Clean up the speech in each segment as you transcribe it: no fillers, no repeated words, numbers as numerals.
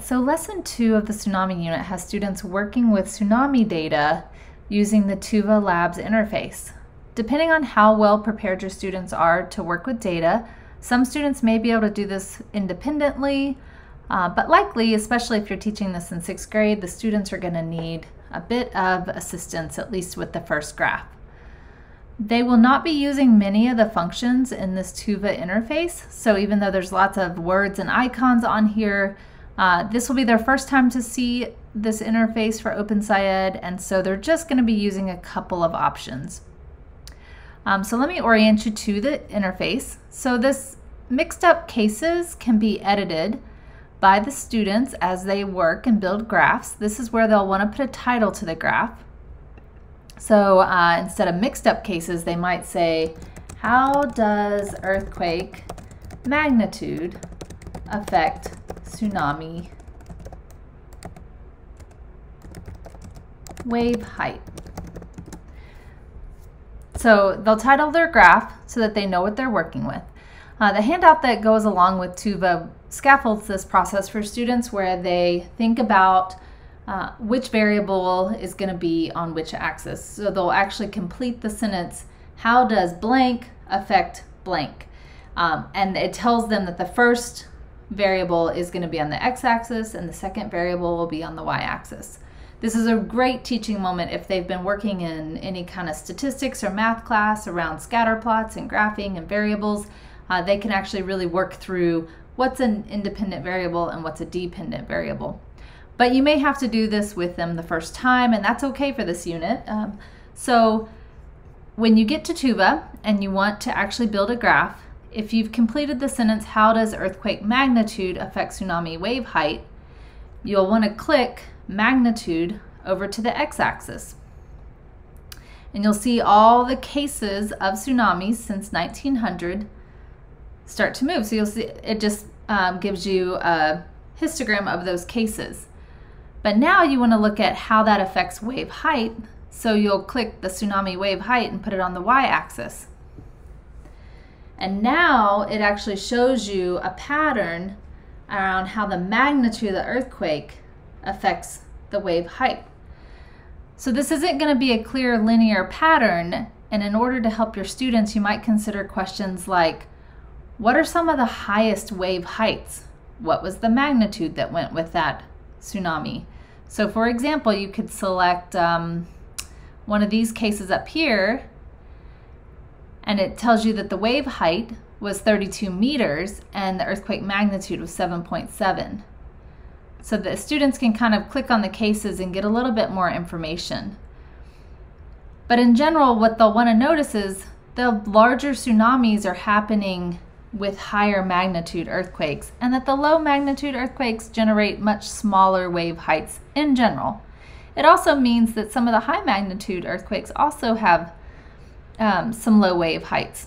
So lesson 2 of the tsunami unit has students working with tsunami data using the TUVA Labs interface. Depending on how well prepared your students are to work with data, some students may be able to do this independently, but likely, especially if you're teaching this in 6th grade, the students are going to need a bit of assistance, at least with the first graph. They will not be using many of the functions in this TUVA interface, so even though there's lots of words and icons on here, this will be their first time to see this interface for OpenSciEd, and so they're just going to be using a couple of options. So let me orient you to the interface. So this mixed up cases can be edited by the students as they work and build graphs. This is where they'll want to put a title to the graph. So instead of mixed up cases, they might say, how does earthquake magnitude affect tsunami wave height? So they'll title their graph so that they know what they're working with. The handout that goes along with TUVA scaffolds this process for students where they think about which variable is going to be on which axis. So they'll actually complete the sentence, how does blank affect blank? And it tells them that the first variable is going to be on the x-axis and the second variable will be on the y-axis. This is a great teaching moment if they've been working in any kind of statistics or math class around scatter plots and graphing and variables. They can actually really work through what's an independent variable and what's a dependent variable. But you may have to do this with them the first time, and that's okay for this unit. So when you get to TUVA and you want to actually build a graph, if you've completed the sentence, how does earthquake magnitude affect tsunami wave height, you'll want to click magnitude over to the x-axis. And you'll see all the cases of tsunamis since 1900 start to move. So you'll see it just gives you a histogram of those cases. But now you want to look at how that affects wave height. So you'll click the tsunami wave height and put it on the y-axis. And now it actually shows you a pattern around how the magnitude of the earthquake affects the wave height. So this isn't going to be a clear linear pattern, and in order to help your students, you might consider questions like, what are some of the highest wave heights? What was the magnitude that went with that tsunami? So for example, you could select one of these cases up here, and it tells you that the wave height was 32 meters and the earthquake magnitude was 7.7. So the students can kind of click on the cases and get a little bit more information. But in general, what they'll want to notice is the larger tsunamis are happening with higher magnitude earthquakes, and that the low magnitude earthquakes generate much smaller wave heights in general. It also means that some of the high magnitude earthquakes also have some low wave heights.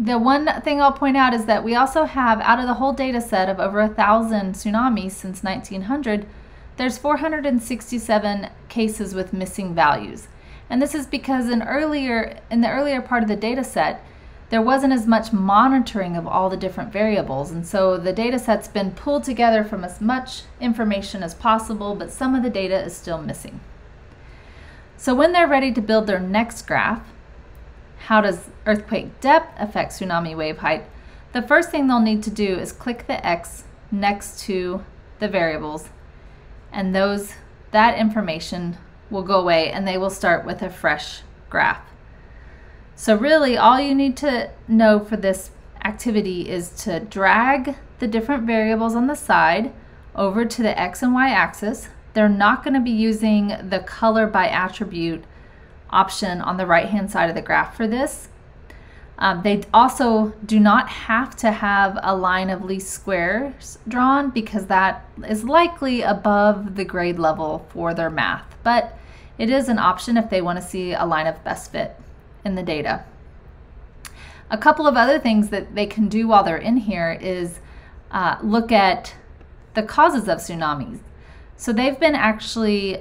The one thing I'll point out is that we also have, out of the whole data set of over 1,000 tsunamis since 1900, there's 467 cases with missing values. And this is because in the earlier part of the data set, there wasn't as much monitoring of all the different variables. And so the data set's been pulled together from as much information as possible, but some of the data is still missing. So when they're ready to build their next graph, how does earthquake depth affect tsunami wave height? The first thing they'll need to do is click the X next to the variables, and that information will go away and they will start with a fresh graph. So really all you need to know for this activity is to drag the different variables on the side over to the X and Y axis. They're not going to be using the color by attribute option on the right-hand side of the graph for this. They also do not have to have a line of least squares drawn because that is likely above the grade level for their math, but it is an option if they want to see a line of best fit in the data. A couple of other things that they can do while they're in here is look at the causes of tsunamis. So they've been actually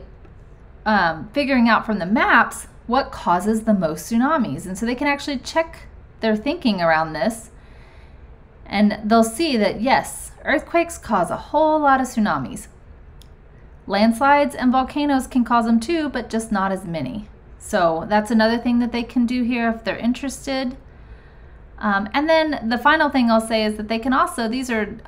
figuring out from the maps what causes the most tsunamis. And so they can actually check their thinking around this and they'll see that yes, earthquakes cause a whole lot of tsunamis. Landslides and volcanoes can cause them too, but just not as many. So that's another thing that they can do here if they're interested. And then the final thing I'll say is that they can also, these are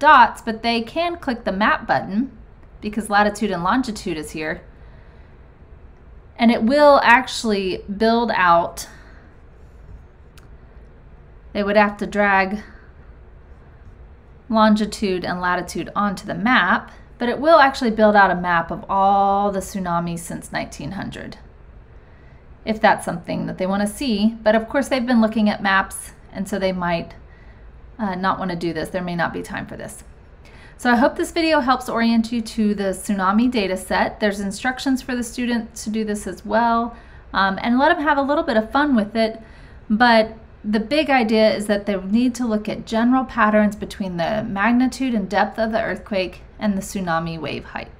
dots, but they can click the map button because latitude and longitude is here. And it will actually build out, they would have to drag longitude and latitude onto the map, but it will actually build out a map of all the tsunamis since 1900. If that's something that they want to see. But of course they've been looking at maps, and so they might not want to do this. There may not be time for this. So I hope this video helps orient you to the tsunami data set. There's instructions for the student to do this as well, and let them have a little bit of fun with it. But the big idea is that they need to look at general patterns between the magnitude and depth of the earthquake and the tsunami wave height.